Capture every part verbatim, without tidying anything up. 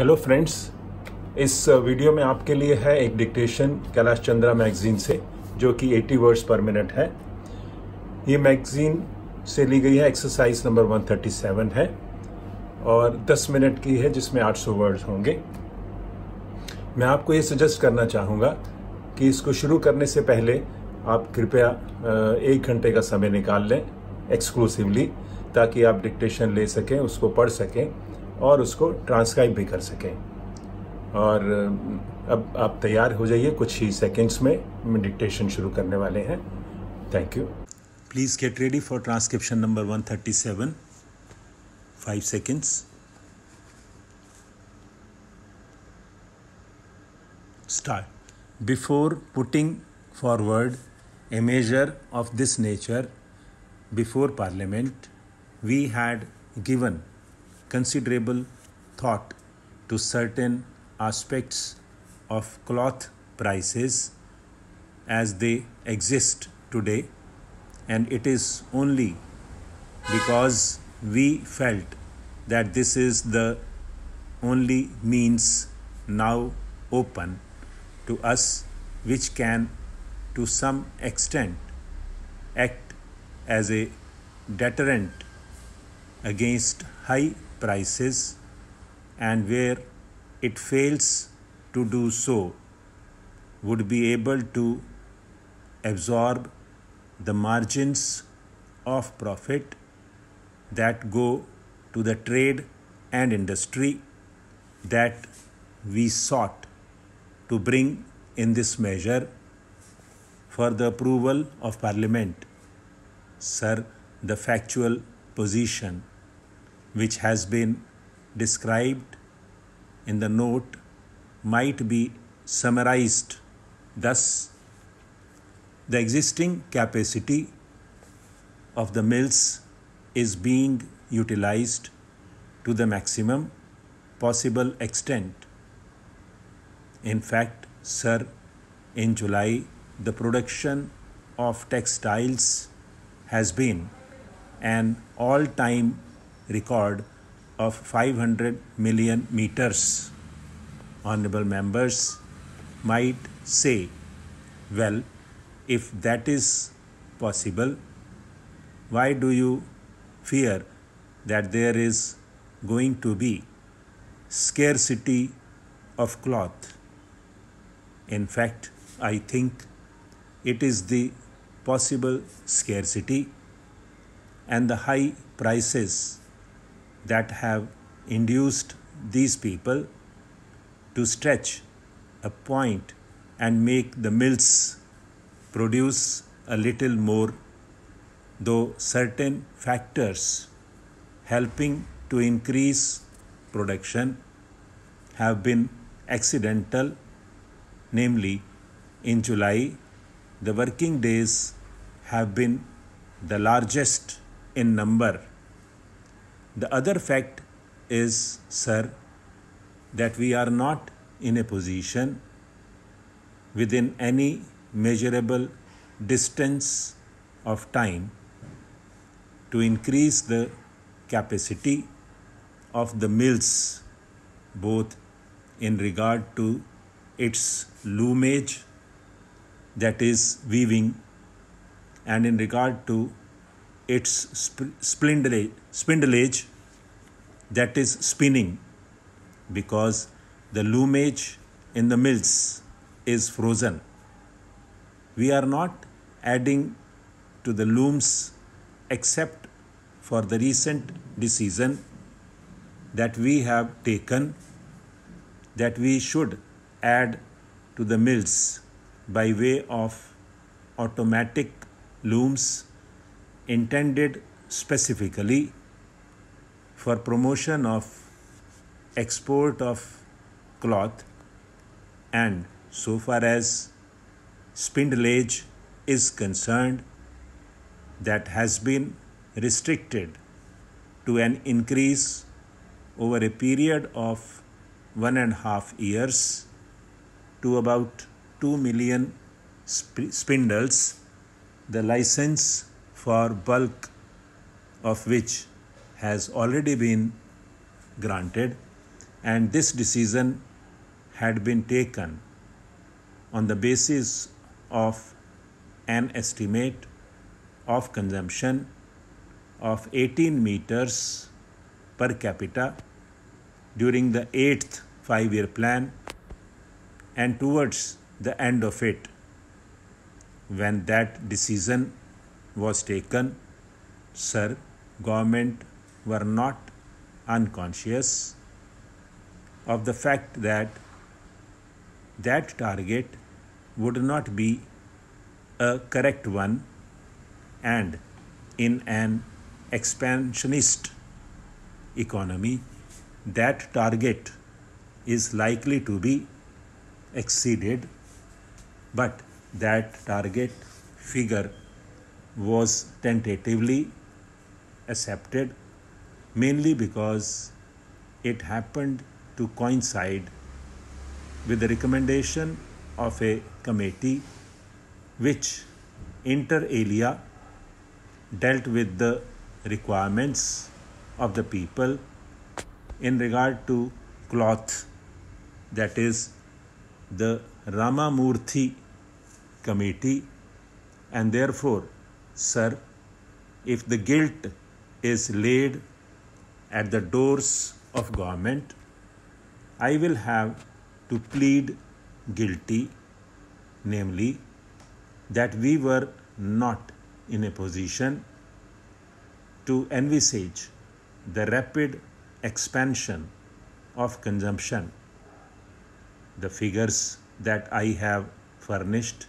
Hello friends, इस video में आपके लिए है एक डिक्टेशन कैलाश चंद्रा मैगज़ीन से, जो कि अस्सी वर्ड्स पर मिनट है। ये मैगज़ीन से ली गई है, एक्सरसाइज नंबर एक सौ सैंतीस है और दस मिनट की है जिसमें आठ सौ वर्ड्स होंगे। मैं आपको ये सजेस्ट करना चाहूँगा कि इसको शुरू करने से पहले आप कृपया एक घंटे का समय निकाल लें एक्सक्लूसिवली, ताकि आप डिक्टेशन ले सकें, उसको पढ़ सकें और उसको ट्रांसक्राइब भी कर सकें। और अब आप तैयार हो जाइए, कुछ ही सेकंड्स में डिक्टेशन शुरू करने वाले हैं। Thank you. Please get ready for transcription number एक सौ सैंतीस। Five seconds. Start. Before putting forward a measure of this nature before Parliament, we had given considerable thought to certain aspects of cloth prices as they exist today, and it is only because we felt that this is the only means now open to us which can to some extent act as a deterrent against high prices, and where it fails to do so would be able to absorb the margins of profit that go to the trade and industry that we sought to bring in this measure for the approval of Parliament. Sir, the factual position which has been described in the note might be summarized thus: the existing capacity of the mills is being utilized to the maximum possible extent. In fact, sir, in July the production of textiles has been an all-time record of five hundred million meters. Honorable members might say, well, if that is possible, why do you fear that there is going to be scarcity of cloth? In fact, I think it is the possible scarcity and the high prices that have induced these people to stretch a point and make the mills produce a little more, though certain factors helping to increase production have been accidental. Namely, in July, the working days have been the largest in number. The other fact is, sir, that we are not in a position within any measurable distance of time to increase the capacity of the mills, both in regard to its loomage, that is weaving, and in regard to its spindle spindleage, that is spinning, because the loomage in the mills is frozen. We are not adding to the looms except for the recent decision that we have taken that we should add to the mills by way of automatic looms intended specifically for promotion of export of cloth, and so far as spindleage is concerned, that has been restricted to an increase over a period of one and a half years to about two million spindles, the license for bulk of which has already been granted, and this decision had been taken on the basis of an estimate of consumption of eighteen meters per capita during the eighth five-year plan and towards the end of it. When that decision was taken, sir, government were not unconscious of the fact that that target would not be a correct one, and in an expansionist economy, that target is likely to be exceeded, but that target figure was tentatively accepted mainly because it happened to coincide with the recommendation of a committee which inter alia dealt with the requirements of the people in regard to cloth, that is the Ramamurthy committee, and therefore, sir, if the guilt is laid at the doors of government, I will have to plead guilty, namely that we were not in a position to envisage the rapid expansion of consumption. The figures that I have furnished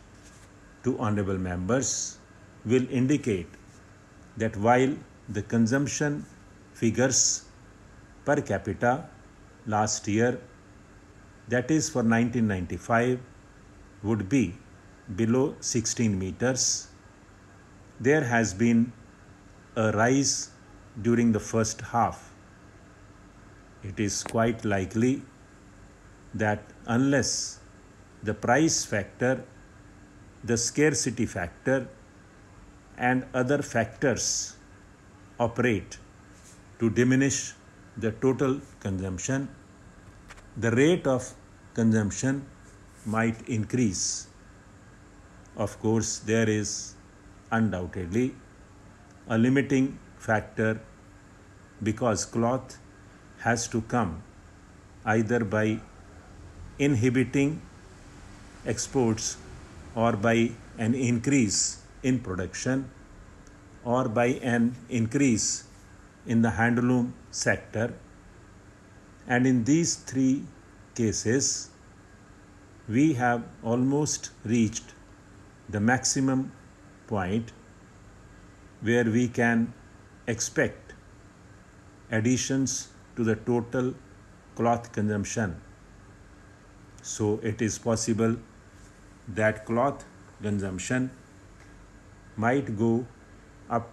to honourable members will indicate that while the consumption figures per capita last year, that is for nineteen ninety-five, would be below sixteen meters, there has been a rise during the first half. It is quite likely that unless the price factor, the scarcity factor, and other factors operate to diminish the total consumption, the rate of consumption might increase. Of course, there is undoubtedly a limiting factor because cloth has to come either by inhibiting exports or by an increase in production or by an increase in the handloom sector. And in these three cases, we have almost reached the maximum point where we can expect additions to the total cloth consumption. So it is possible that cloth consumption might go up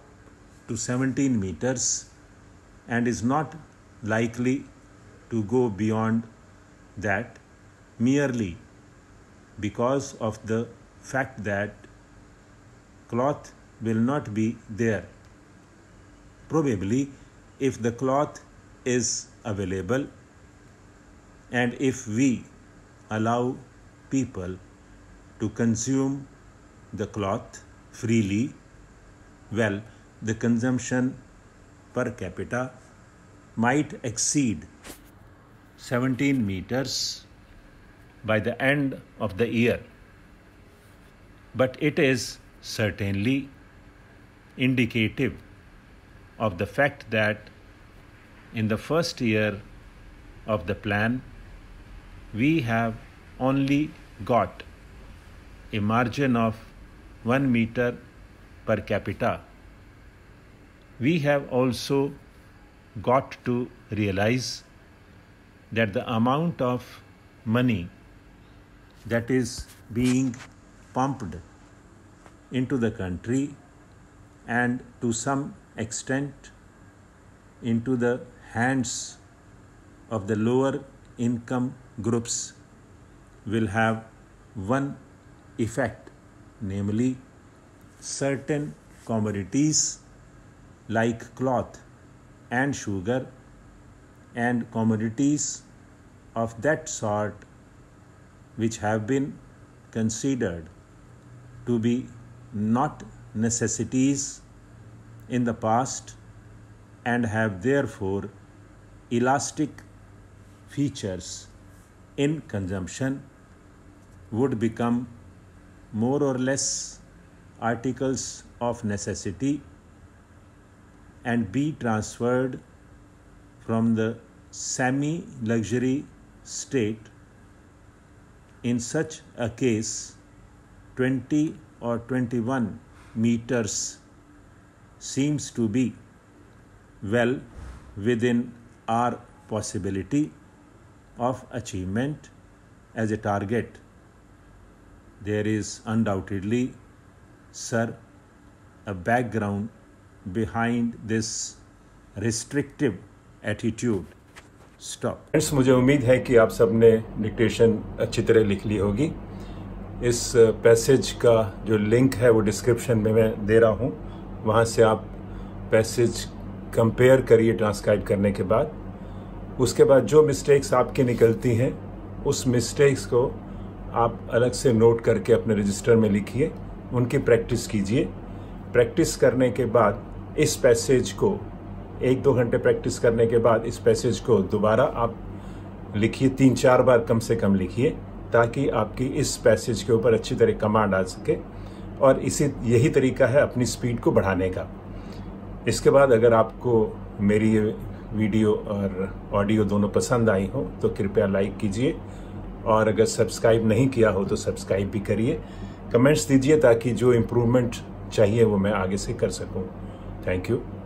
to seventeen meters and is not likely to go beyond that merely because of the fact that cloth will not be there. Probably, if the cloth is available and if we allow people to consume the cloth freely, well, the consumption per capita might exceed seventeen meters by the end of the year. But it is certainly indicative of the fact that in the first year of the plan, we have only got a margin of one meter per capita. We have also got to realize that the amount of money that is being pumped into the country and to some extent into the hands of the lower income groups will have one effect, namely certain commodities like cloth and sugar and commodities of that sort which have been considered to be not necessities in the past and have therefore elastic features in consumption would become more or less articles of necessity and be transferred from the semi-luxury state. In such a case, twenty or twenty-one meters seems to be well within our possibility of achievement as a target. There is undoubtedly, sir, a background behind this restrictive attitude. Stop. Friends, मुझे उम्मीद है कि आप सब ने dictation अच्छी तरह लिख ली होगी। इस पैसेज का जो लिंक है वो डिस्क्रिप्शन में मैं दे रहा हूँ, वहाँ से आप पैसेज कंपेयर करिए ट्रांसक्राइब करने के बाद। उसके बाद जो मिस्टेक्स आपकी निकलती हैं उस मिस्टेक्स को आप अलग से नोट करके अपने रजिस्टर में लिखिए, उनकी प्रैक्टिस कीजिए। प्रैक्टिस करने के बाद इस पैसेज को एक दो घंटे प्रैक्टिस करने के बाद इस पैसेज को दोबारा आप लिखिए, तीन चार बार कम से कम लिखिए, ताकि आपकी इस पैसेज के ऊपर अच्छी तरह कमांड आ सके। और इसी यही तरीका है अपनी स्पीड को बढ़ाने का। इसके बाद अगर आपको मेरी ये वीडियो और ऑडियो दोनों पसंद आई हो तो कृपया लाइक कीजिए, और अगर सब्सक्राइब नहीं किया हो तो सब्सक्राइब भी करिए। कमेंट्स दीजिए ताकि जो इम्प्रूवमेंट चाहिए वो मैं आगे से कर सकूँ। Thank you.